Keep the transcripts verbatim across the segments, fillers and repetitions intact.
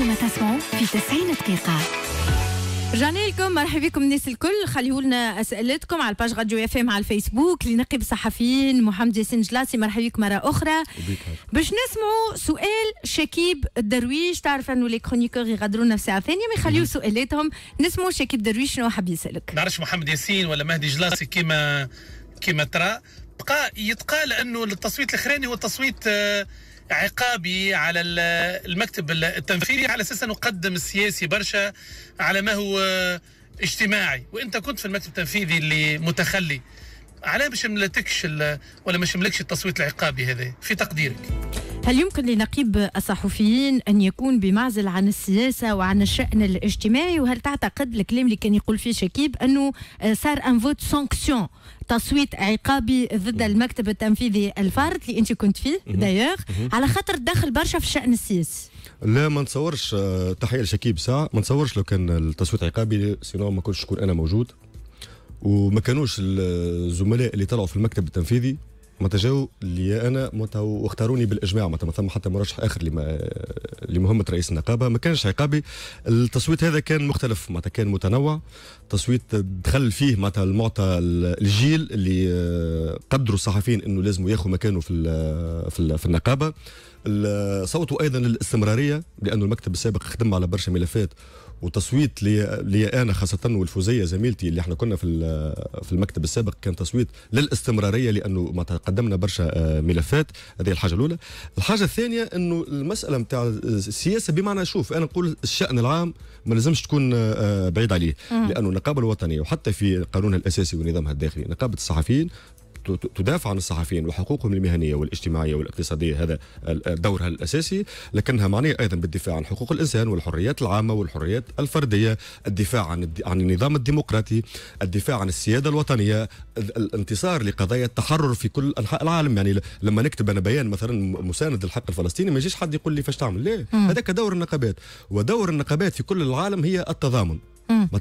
أنتم تسمعوا في تسعين دقيقة. رجعنا لكم، مرحبا بكم الناس الكل. خليوا لنا اسئلتكم على الباج راديو اف ام على الفيسبوك لنقيب الصحفيين. محمد ياسين الجلاصي مرحبا بك مره اخرى باش نسمعوا سؤال شكيب الدرويش. تعرف انه لي كرونيكور يغادروا لنا في ساعه ثانيه، ما يخليوا سؤالاتهم. نسمعوا شكيب الدرويش شنو حاب يسالك. نعرفش محمد ياسين ولا مهدي الجلاصي كيما كيما ترى بقى يتقال انه التصويت الاخراني هو تصويت عقابي على المكتب التنفيذي، على اساس انه قدم السياسي برشا على ما هو اجتماعي، وانت كنت في المكتب التنفيذي اللي متخلي، علاه ما شملتكش ولا ما شملكش التصويت العقابي هذا في تقديرك؟ هل يمكن لنقيب الصحفيين أن يكون بمعزل عن السياسة وعن الشأن الاجتماعي؟ وهل تعتقد الكلام اللي كان يقول فيه شكيب أنه صار أن فوت سانكسيون، تصويت عقابي ضد المكتب التنفيذي الفارط اللي أنت كنت فيه دايوغ، على خاطر دخل برشا في الشأن السياسي؟ لا ما نتصورش. تحية لشكيب ساعة، ما نتصورش لو كان التصويت عقابي سينو ما كنتش كون أنا موجود، وما كانوش الزملاء اللي طلعوا في المكتب التنفيذي ما تجاو لي انا واختاروني بالاجماع. ما ثم حتى مرشح اخر لمهمه رئيس النقابه، ما كانش عقابي. التصويت هذا كان مختلف، معناتها كان متنوع، تصويت دخل فيه معناتها المعطى الجيل اللي قدروا الصحفيين انه لازم ياخذوا مكانه في في, في النقابه. صوتوا ايضا الاستمراريه، لانه المكتب السابق خدم على برشا ملفات، وتصويت لي, لي انا خاصه والفوزيه زميلتي اللي احنا كنا في في المكتب السابق كان تصويت للاستمراريه، لانه ما قدمنا برشا ملفات. هذه الحاجه الاولى. الحاجه الثانيه انه المساله نتاع السياسه، بمعنى شوف انا نقول الشان العام ما لازمش تكون بعيد عليه، لانه النقابه الوطنيه وحتى في قانونها الاساسي ونظامها الداخلي نقابه الصحفيين تدافع عن الصحفيين وحقوقهم المهنيه والاجتماعيه والاقتصاديه، هذا دورها الاساسي، لكنها معنيه ايضا بالدفاع عن حقوق الانسان والحريات العامه والحريات الفرديه، الدفاع عن عن النظام الديمقراطي، الدفاع عن السياده الوطنيه، الانتصار لقضايا التحرر في كل انحاء العالم. يعني لما نكتب انا بيان مثلا مساند للحق الفلسطيني ما يجيش حد يقول لي فاش تعمل، لا هذاك دور النقابات، ودور النقابات في كل العالم هي التضامن.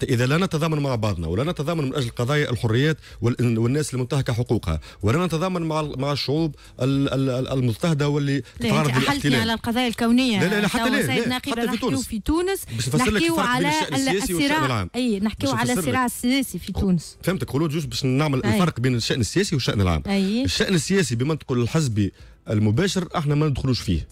إذا لا نتضامن مع بعضنا ولا نتضامن من أجل قضايا الحريات والناس المنتهكة حقوقها، ولا نتضامن مع مع الشعوب المضطهدة واللي تتعرض للاحتلال. حلتني على القضايا الكونية. لا لا حتى لا حتى في تونس. في تونس نحكيو على الصراع، أي نحكيو على الصراع السياسي في تونس. فهمتك خلود جوج باش نعمل الفرق بين الشأن السياسي والشأن العام. الشأن السياسي بمنطق الحزبي المباشر احنا ما ندخلوش فيه.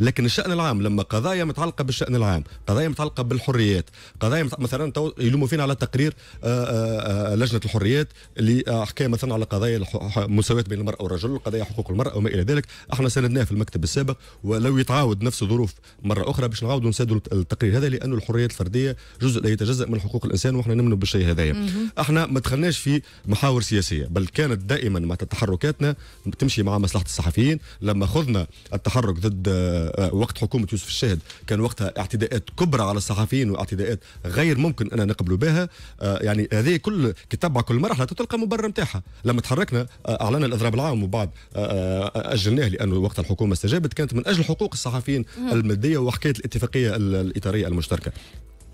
لكن الشأن العام لما قضايا متعلقة بالشأن العام، قضايا متعلقة بالحريات، قضايا متعلقة مثلا يلوموا فينا على تقرير آآ آآ لجنة الحريات اللي حكاية مثلا على قضايا المساواة بين المرأة والرجل، قضايا حقوق المرأة وما إلى ذلك، احنا ساندناه في المكتب السابق، ولو يتعاود نفس الظروف مرة أخرى باش نعاودوا نسادوا التقرير هذا، لأنه الحريات الفردية جزء لا يتجزأ من حقوق الإنسان، وإحنا نؤمنوا بالشيء هذايا. احنا ما دخلناش في محاور سياسية، بل كانت دائما مع تحركاتنا تمشي مع مصلحة الصحفيين. لما خذنا التحرك ضد وقت حكومة يوسف الشاهد كان وقتها اعتداءات كبرى على الصحفيين واعتداءات غير ممكن أن نقبلوا بها، يعني هذه كل كتابة كل مرحلة تلقى مبرر نتاعها. لما تحركنا أعلن الإضراب العام وبعد أجلناه لأنه وقت الحكومة استجابت، كانت من أجل حقوق الصحفيين المادية وحكاية الاتفاقية الإطارية المشتركة.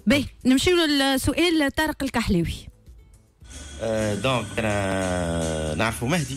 باهي نمشيو للسؤال طارق الكحلاوي. دونك انا نعرفوا مهدي